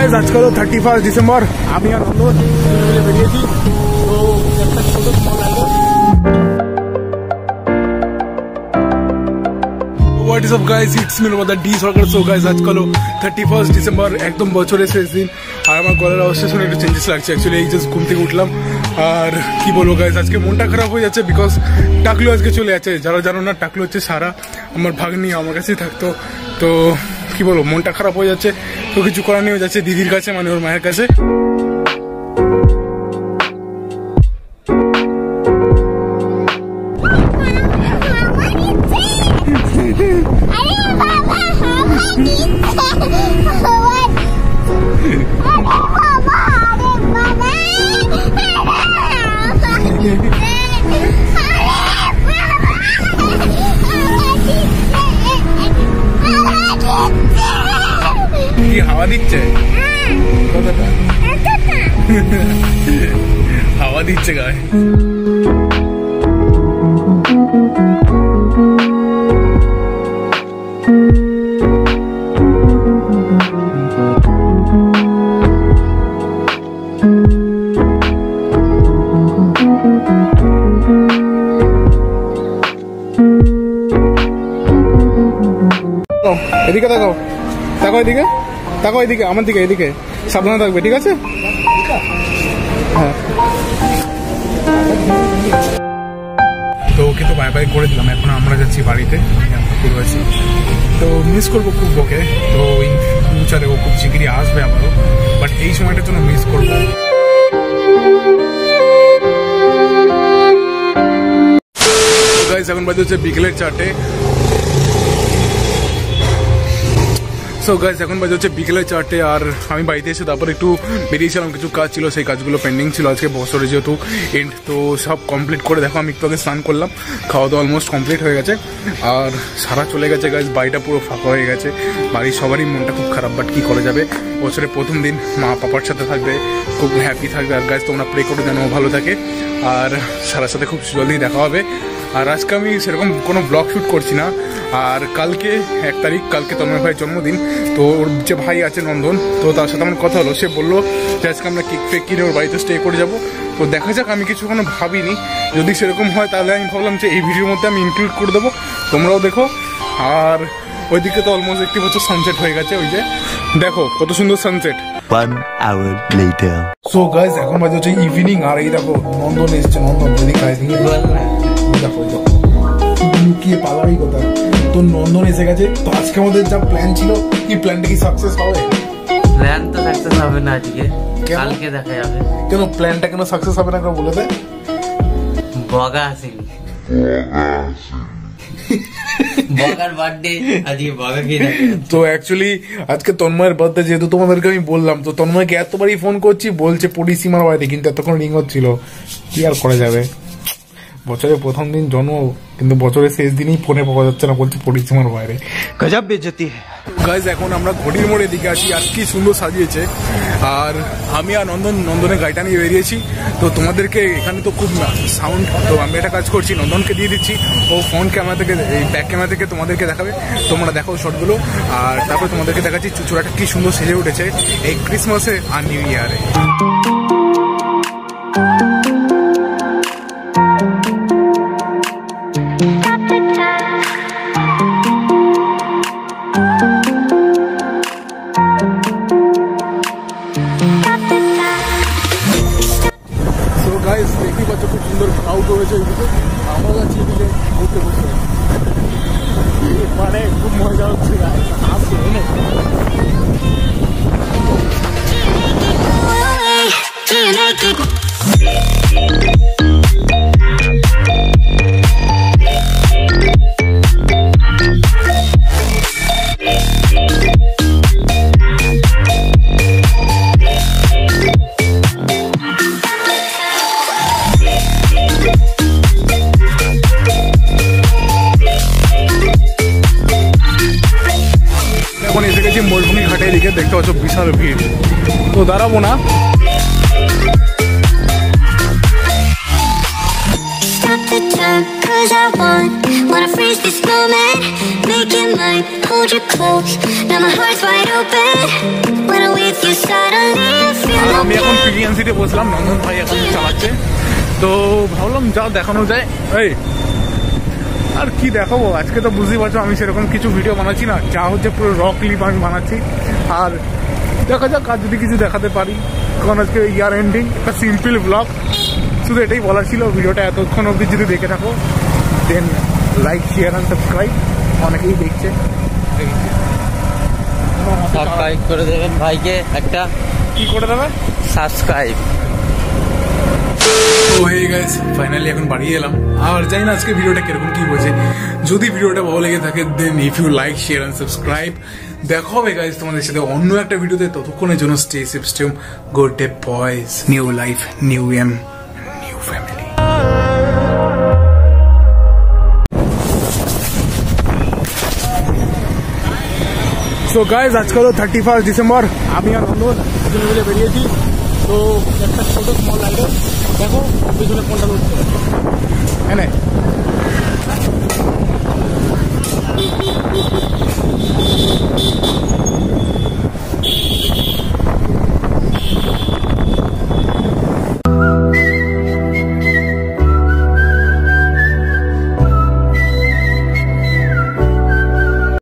Guys, आज का 31 दिसंबर आप यहाँ থার্টি ফার্স্ট ডিসেম্বর একদম বছরের শেষ দিন। আর আমার গলার অবস্থা শুনে একটু চেঞ্জেস লাগছে। অ্যাকচুয়ালি এই জাস্ট ঘুম থেকে উঠলাম, আর কি বলবো গাইজ, আজকে মনটা খারাপ হয়ে যাচ্ছে বিকজ টাকলু আজকে চলে যাচ্ছে। যারা জানো না, টাকলু হচ্ছে সারা আমার ভাগ্নি, আমার কাছেই থাকতো। তো কি বলবো, মনটা খারাপ হয়ে যাচ্ছে, তো কিছু করার নেই, হয়ে যাচ্ছে দিদির কাছে, মানে ওর মায়ের কাছে। হাওয়া দিচ্ছে, হাওয়া দিচ্ছে গায়ে। এদিকে তাকাও, তাকাও এদিকে, তাকাও এদিকে, আমার দিকে এদিকে, সাবধানে থাকবে, ঠিক আছে? হ্যাঁ, তো ওকে তো বাই বাই করে দিলাম। এখন আমরা যাচ্ছি বাড়িতে, পুরো আছি, তো মিস করবো খুব ওকে। তো ইন ফিউচারে ও খুব শিগগিরই আসবে আবারও, বাট এই সময়টার জন্য মিস করবো। এখন বাজে হচ্ছে বিকেলের 4টে। সো গাইজ, এখন বাজে হচ্ছে বিকেলে 4টে, আর আমি বাড়িতে এসে তারপর একটু বেরিয়েছিলাম, কিছু কাজ ছিল, সেই কাজগুলো পেন্ডিং ছিল। আজকে বছরে যেহেতু এন্ড, তো সব কমপ্লিট করে দেখো আমি একটু আগে স্নান করলাম, খাওয়া দাওয়া অলমোস্ট কমপ্লিট হয়ে গেছে। আর সারা চলে গেছে গাইজ, বাড়িটা পুরো ফাঁকা হয়ে গেছে, বাড়ির সবারই মনটা খুব খারাপ, বাট কী করা যাবে, বছরের প্রথম দিন মা পাপার সাথে থাকবে, খুব হ্যাপি থাকবে। আর গাইজ তোমরা প্রে করো যেন ও ভালো থাকে, আর সারার সাথে খুব জলদি দেখা হবে। আর আজকে আমি সেরকম কোনো ব্লগ শ্যুট করছি না, আর কালকে 1 তারিখ, কালকে তন্ময় ভাইয়ের জন্মদিন, তো ওর যে ভাই আছে নন্দন, তো তার সাথে আমার কথা হলো, সে বললো যে আজকে আমরা কেক ফেক কিনে ওর বাড়িতে স্টে করে যাবো। তো দেখা যাক, আমি কিছু কোনো ভাবিনি, যদি সেরকম হয় তাহলে আমি ভাবলাম যে এই ভিডিওর মধ্যে আমি ইনক্লুড করে দেবো, তোমরাও দেখো। আর ওইদিকে তো অলমোস্ট 1 বছর সানসেট হয়ে গেছে, ওই যে দেখো কত সুন্দর সানসেট। সো গাইজ, এখন বাজে হচ্ছে ইভিনিং, আর এই দেখো নন্দন এসছে, নন্দন দেখো লুকিয়ে পালারই কথা। তো নন্দন এসে গেছে, তো আজকে আমাদের যা প্ল্যান ছিল, কি প্ল্যানটা কি সাকসেস হবে? প্ল্যান তো সাকসেস হবে না আজকে, কালকে দেখা যাবে। কেন প্ল্যানটা কেন সাকসেস হবে না কেন বলে দেয়? বগা আসেনি, বগার বার্থডে আজকে, বগা কে দেখা। তো অ্যাকচুয়ালি আজকে তন্ময়ের বার্থডে, যেহেতু তোমাদেরকে আমি বললাম, তো তন্ময়কে এতবারই ফোন করছি, বলছে পড়ি সীমার বাড়িতে, কিন্তু এতক্ষণ রিং হচ্ছিল, কি আর করা যাবে, বছরের প্রথম দিন জন্ম, কিন্তু বছরের শেষ দিনই ফোনে পাওয়া যাচ্ছে না, বলছে পরিসীমার বাইরে, গজব বেজতি। গাইজ, এখন আমরা ঘড়ির মোড়ে দিকে আসি, আর কি সুন্দর সাজিয়েছে। আর আমি আর নন্দনের গাড়িটা নিয়ে বেরিয়েছি, তো তোমাদেরকে এখানে তো খুব সাউন্ড, তো আমি একটা কাজ করছি, নন্দনকে দিয়ে দিচ্ছি, ও ফ্রন্ট ক্যামেরা থেকে, এই ব্যাক ক্যামেরা থেকে তোমাদেরকে দেখাবে, তোমরা দেখো শটগুলো। আর তারপরে তোমাদেরকে দেখাচ্ছি চুচুড়াটা কি সুন্দর সেজে উঠেছে এই ক্রিসমাসে আর নিউ ইয়ারে। দেখতে পাচ্ছ বিশাল ভিড়, তো দাঁড়াবো না। I pulled you close. Now my heart's wide open. When I'm with you suddenly I feel like I'm এখন পিএনসিতে বসলাম, নন্দন ভাই এখন চালাচ্ছে। তো ভাবলাম যা দেখানো যায় এই আর কি দেখাবো আজকে। তো বুঝতেই পারছো আমি সেরকম কিছু ভিডিও বানাচ্ছি না, যা হচ্ছে পুরো রক ক্লিপ আমি বানাচ্ছি। আর দেখা যাক আর যদি কিছু দেখাতে পারি, কারণ আজকে ইয়ার এন্ডিং, একটা সিম্পল ব্লগ, শুধু এটাই বলা ছিল। ভিডিওটা এতক্ষণ অবধি যদি দেখে থাকো then like share and subscribe. অনেকেই দেখছে, সাবস্ক্রাইব করে দেবেন ভাইকে, একটা কি করে দেবেন সাবস্ক্রাইব। তো হেই গাইস, ফাইনালি এখন বাড়ি এলাম। আর জানি না আজকে ভিডিওটা কিরকম কি হয়েছে, যদি ভিডিওটা ভালো লেগে থাকে then if you like share and subscribe. দেখো হবে গাইস তোমাদের সাথে অন্য একটা ভিডিওতে, ততক্ষণের জন্য stay safe, stay home, good day boys, new life new M new family. So guys আজকে হলো 31 ডিসেম্বর, আমি আর অন্য দুজন মিলে বেরিয়েছি। তো একটা ছোট স্মল রাইডার দেখো পিছনে কোনটা হচ্ছে, হ্যাঁ।